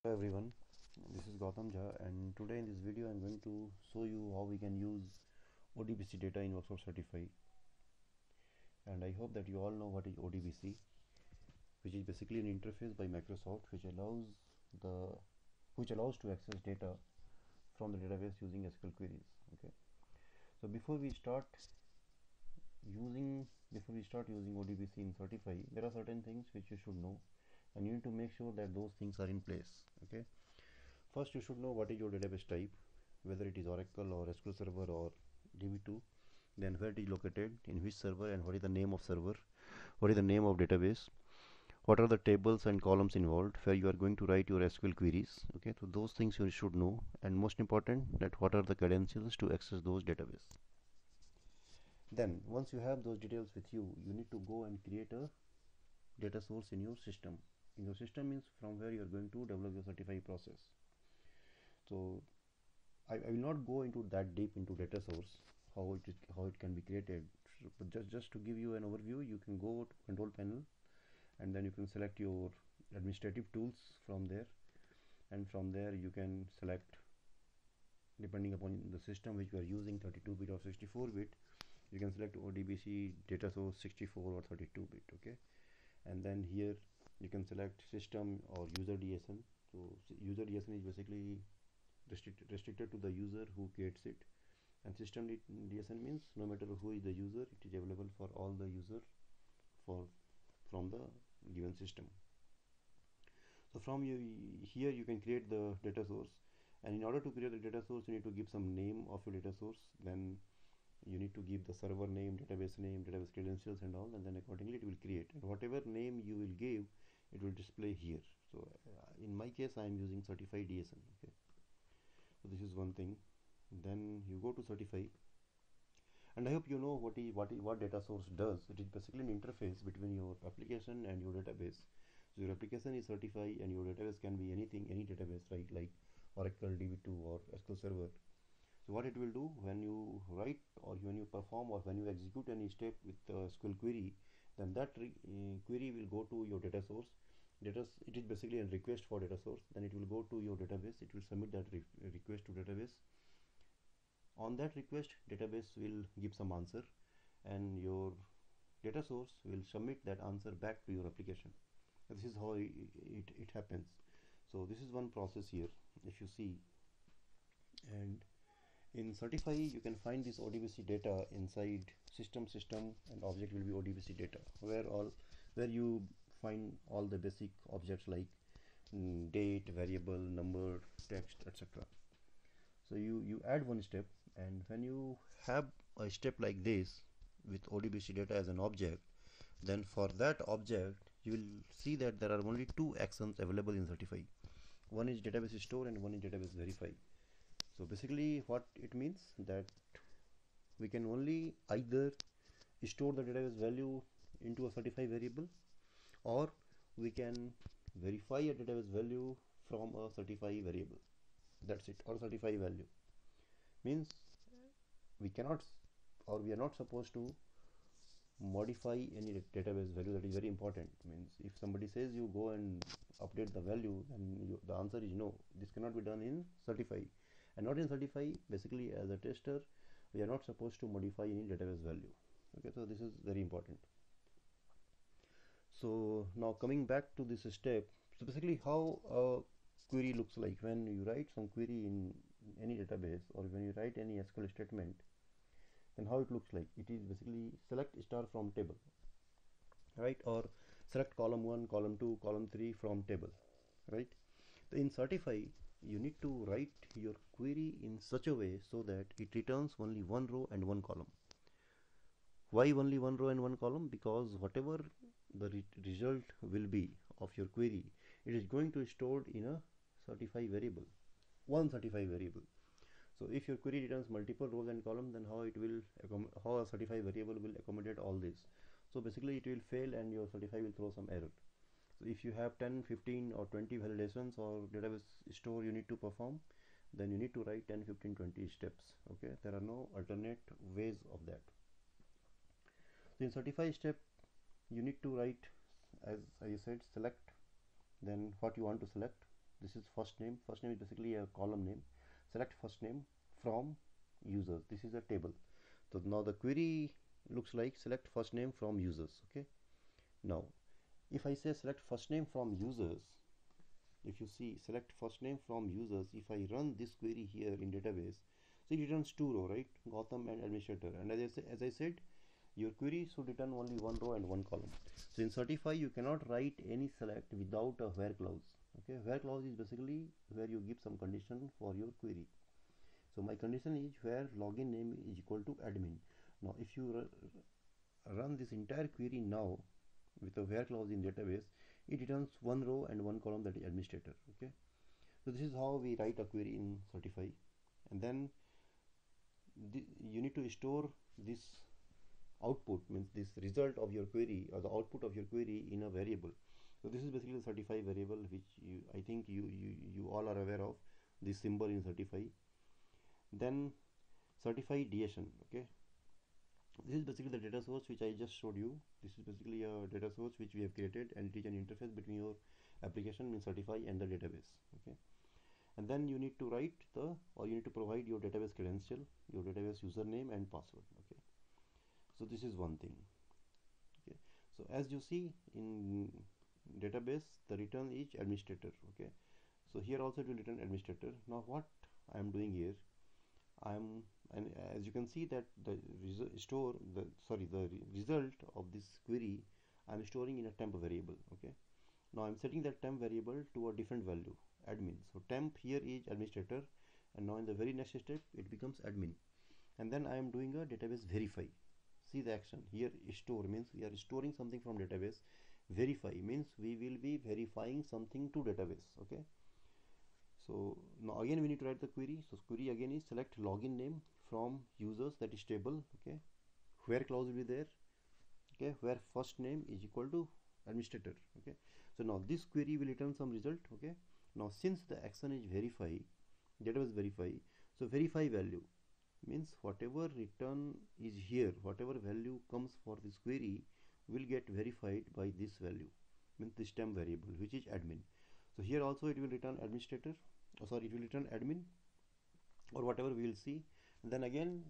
Hello everyone, this is Gautam Jha, and today in this video I am going to show you how we can use ODBC data in Worksoft Certify. And I hope that you all know what is ODBC, which is basically an interface by Microsoft which allows to access data from the database using SQL queries. Okay, so before we start using ODBC in Certify, there are certain things which you should know, and you need to make sure that those things are in place. Okay, first you should know what is your database type, whether it is Oracle or SQL Server or DB2, then where it is located, in which server, and what is the name of server, what is the name of database, what are the tables and columns involved where you are going to write your SQL queries. Okay, so those things you should know, and most important, that what are the credentials to access those database. Then once you have those details with you, you need to go and create a data source in your system. In your system means from where you are going to develop your Certify process. So I will not go into that deep into data source, how it can be created, but just to give you an overview, you can go to control panel, and then you can select your administrative tools from there, and from there you can select, depending upon the system which we are using, 32-bit or 64-bit, you can select ODBC data source 64 or 32-bit. Okay, and then here you can select system or user DSN. So user DSN is basically restricted to the user who creates it, and system DSN means no matter who is the user, it is available for all the user from the given system. So from here you can create the data source, and in order to create the data source you need to give some name of your data source, then you need to give the server name, database credentials and all, and then accordingly it will create, and whatever name you will give, it will display here. So in my case I am using Certify DSN. Okay, so this is one thing. Then you go to Certify, and I hope you know what data source does. It is basically an interface between your application and your database. So your application is Certify, and your database can be anything, any database, right? Like Oracle, DB2 or SQL Server. So what it will do, when you write or when you perform or when you execute any step with SQL query, then that query will go to your data source. It is basically a request for data source. Then it will go to your database. It will submit that request to database. On that request, database will give some answer, and your data source will submit that answer back to your application. And this is how it happens. So this is one process here, if you see. And in Certify, you can find this ODBC data inside system, and object will be ODBC data, where you find all the basic objects like date, variable, number, text, etc. So you add one step, and when you have a step like this with ODBC data as an object, then for that object you will see that there are only two actions available in Certify. One is database store and one is database verify. So basically what it means, that we can only either store the database value into a Certify variable, or we can verify a database value from a Certify variable. That's it, or Certify value. Means we cannot, or we are not supposed to modify any database value. That is very important. Means if somebody says you go and update the value, then the answer is no. This cannot be done in Certify. And not in Certify, basically as a tester, we are not supposed to modify any database value. Okay, so this is very important. So now coming back to this step, so basically how query looks like. When you write some query in any database, or when you write any SQL statement, then how it looks like. It is basically select star from table, right? Or select column 1, column 2, column 3 from table, right? So in Certify, you need to write your query in such a way so that it returns only one row and one column. Why only one row and one column? Because whatever the result will be of your query, it is going to be stored in a Certify variable, one Certify variable. So if your query returns multiple rows and columns, then how a Certify variable will accommodate all this. So basically it will fail, and your Certify will throw some error. So if you have 10, 15 or 20 validations or database store you need to perform, then you need to write 10, 15, 20 steps. Okay, there are no alternate ways of that. So in certify step, you need to write, as I said, select, then what you want to select. This is first name. First name is basically a column name. Select first name from users. This is a table. So now the query looks like select first name from users. Okay, now if I say select first name from users, if you see select first name from users, if I run this query here in database, so it returns two row, right? Gautam and administrator. And as I said, your query should return only one row and one column. So in certify, you cannot write any select without a where clause. Okay, where clause is basically where you give some condition for your query. So my condition is where login name is equal to admin. Now if you run this entire query now with a where clause in database, it returns one row and one column, that is administrator. Okay, so this is how we write a query in certify. And then you need to store this output, means this result of your query or the output of your query in a variable. So this is basically the certify variable, which I think you all are aware of this symbol in certify. Then certify DSN. Okay, this is basically the data source which I just showed you. This is basically a data source which we have created, and it is an interface between your application in certify and the database. Okay, and then you need to write the, or you need to provide your database credential, your database username and password. Okay, so this is one thing. Okay, so as you see in database, the return is administrator. Okay, so here also it will return administrator. Now what I am doing here, and as you can see that the result of this query I'm storing in a temp variable. Okay, now I'm setting that temp variable to a different value, admin. So temp here is administrator, and now in the very next step it becomes admin. And then I am doing a database verify. See the action here, store means we are storing something from database, verify means we will be verifying something to database. Okay, so now again we need to write the query. So query again is select login name from users, that is table. Okay, where clause will be there. Okay, where first name is equal to administrator. Okay, so now this query will return some result. Okay, now since the action is verify, database verify, so verify value means whatever return is here, whatever value comes for this query will get verified by this value, means this temp variable, which is admin. So here also it will return administrator, it will return admin or whatever we will see. And then again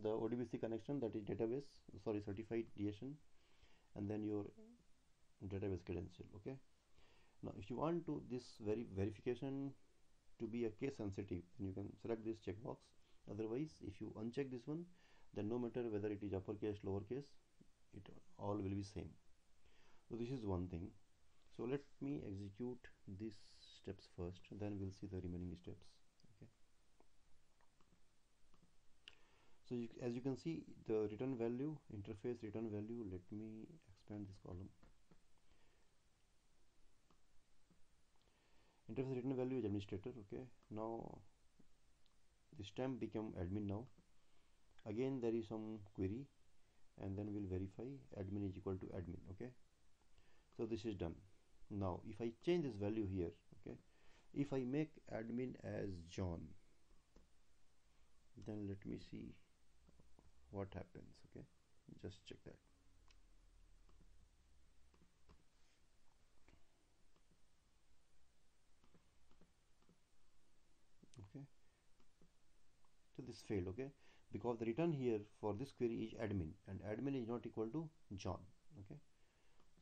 the ODBC connection, that is database, certified DSN, and then your database credential. Okay, now if you want to this verification to be a case sensitive, then you can select this checkbox. Otherwise, if you uncheck this one, then no matter whether it is uppercase, lowercase, it all will be same. So this is one thing. So let me execute these steps first, then we'll see the remaining steps. Okay, so as you can see, the return value, interface return value, let me expand this column. Interface return value is administrator. Okay, now this temp become admin. Now again there is some query, and then we'll verify admin is equal to admin. Okay, so this is done. Now if I change this value here, okay, if I make admin as John, then let me see what happens. Okay, just check that. Okay, so this failed. Okay, because the return here for this query is admin, and admin is not equal to John. Okay,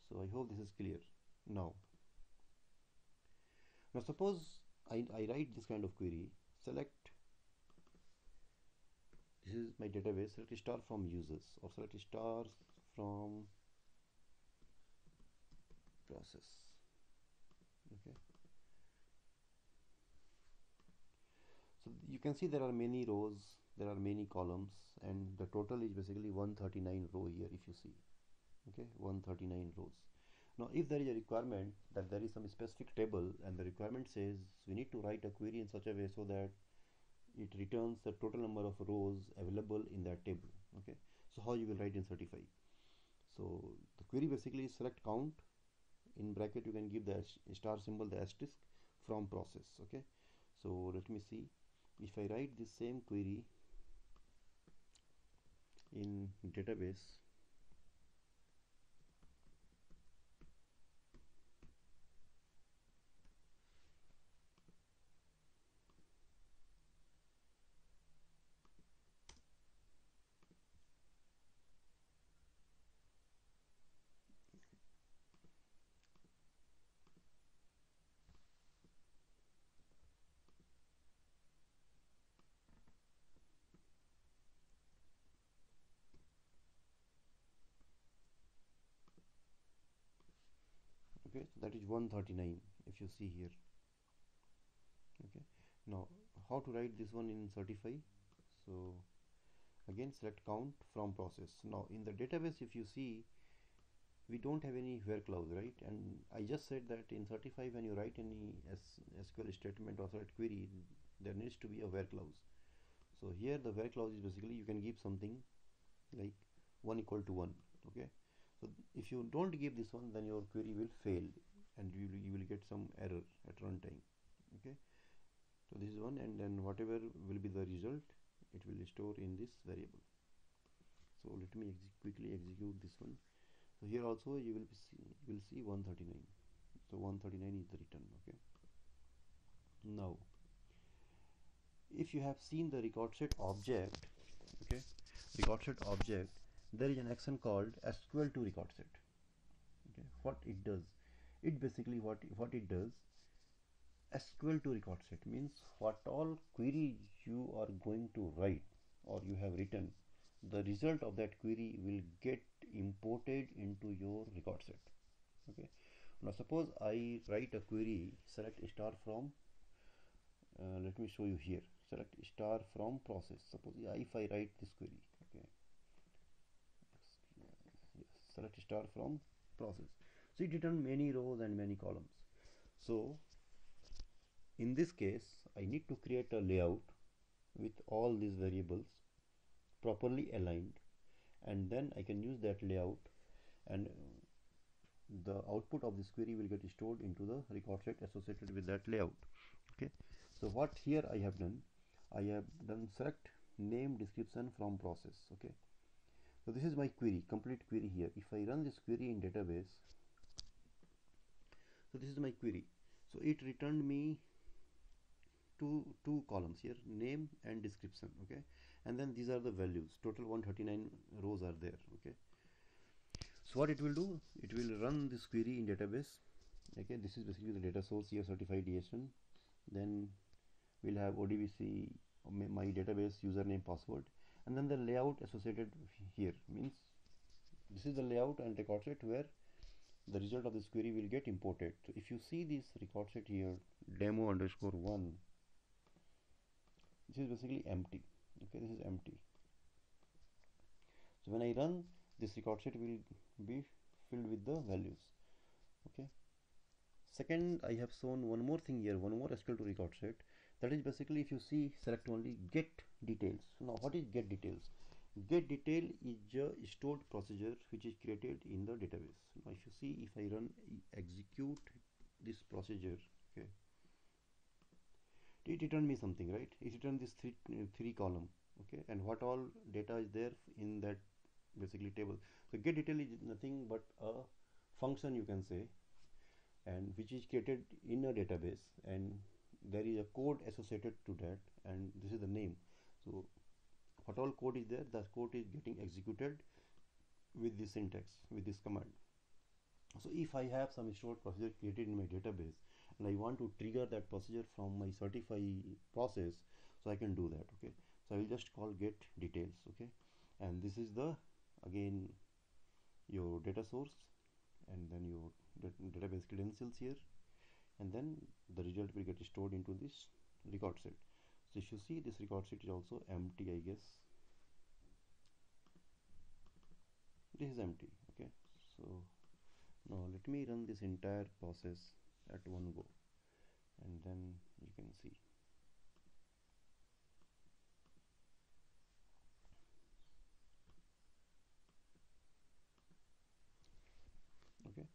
so I hope this is clear. Now suppose I write this kind of query. Select, this is my database, select star from users, or select star from process. Okay, so you can see there are many rows, there are many columns, and the total is basically 139 row here, if you see. Okay, 139 rows. Now if there is a requirement that there is some specific table, and the requirement says we need to write a query in such a way so that it returns the total number of rows available in that table. Okay, so how you will write in certify? So the query basically is select count, in bracket you can give the star symbol, the asterisk, from process. Okay, so let me see if I write this same query in database. Okay, so that is 139 if you see here. Okay, now how to write this one in Certify? So again select count from process. Now in the database if you see, we don't have any where clause, right? And I just said that in Certify when you write any SQL statement or select query, there needs to be a where clause. So here the where clause is basically you can give something like 1 equal to 1. Okay, so if you don't give this one, then your query will fail and you will get some error at runtime. Okay, so this is one, and then whatever will be the result, it will store in this variable. So let me quickly execute this one. So here also you will see 139. So 139 is the return. Okay, now if you have seen the record set object, okay, record set object, there is an action called SQL to record set. Okay, what it does, it basically what it does, SQL to record set means what all query you are going to write or you have written, the result of that query will get imported into your record set. Okay, now suppose I write a query, select star from let me show you here, select star from process. Suppose if I write this query, okay, select star from process, so it returns many rows and many columns. So in this case I need to create a layout with all these variables properly aligned, and then I can use that layout and the output of this query will get stored into the record set associated with that layout. Okay, so what here I have done, select name description from process. Okay, so this is my query, complete query here. If I run this query in database, so this is my query. So it returned me two columns here, name and description. Okay, and then these are the values, total 139 rows are there. Okay, so what it will do, it will run this query in database. Okay, this is basically the data source here, Certified DSN. Then we'll have ODBC, my database username, password, and then the layout associated here, means this is the layout and record set where the result of this query will get imported. So if you see this record set here, demo_1, this is basically empty. Okay, this is empty. So when I run this, record set will be filled with the values. Okay, second, I have shown one more thing here, one more SQL to record set, that is basically if you see, select only get details. Now what is get details? Get detail is a stored procedure which is created in the database. Now if you see, if I run execute this procedure, okay, it returned me something, right? It returned this three column. Okay, and what all data is there in that basically table. So get detail is nothing but a function, you can say, and which is created in a database, and there is a code associated to that, and this is the name. So what all code is there, the code is getting executed with this syntax, with this command. So if I have some stored procedure created in my database and I want to trigger that procedure from my Certify process, so I can do that. Okay, so I will just call get details. Okay, and this is the again your data source, and then your database credentials here, and then the result will get stored into this record set. So if you see, this record set is also empty, I guess. This is empty. Okay, so now let me run this entire process at one go, and then you can see. Okay,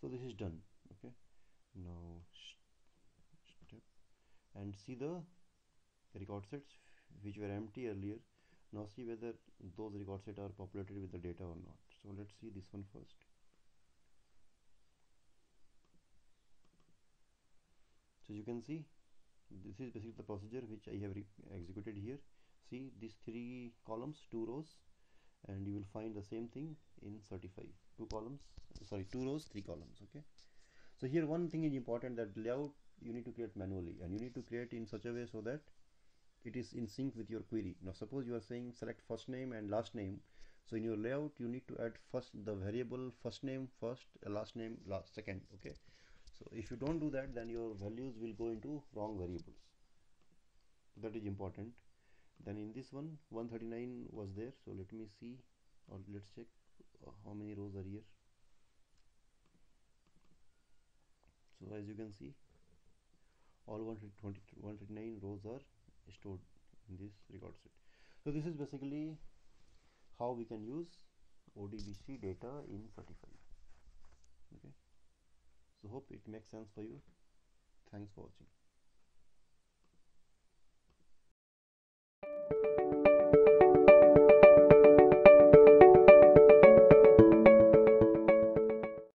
so this is done. Okay, now step and see the record sets which were empty earlier. Now see whether those record sets are populated with the data or not. So let's see this one first. So you can see, this is basically the procedure which I have executed here. See these three columns, two rows, and you will find the same thing in Certify. Two rows, three columns. Okay, so here one thing is important, that layout you need to create manually, and you need to create in such a way so that it is in sync with your query. Now suppose you are saying select first name and last name, So in your layout you need to add first the variable first name first, last name last, second. Okay, so if you don't do that, then your values will go into wrong variables. That is important. Then in this one, 139 was there, so let me see, or let's check how many rows are here. So as you can see, all 139 rows are stored in this record set. So this is basically how we can use ODBC data in Certify. Okay, so hope it makes sense for you. Thanks for watching.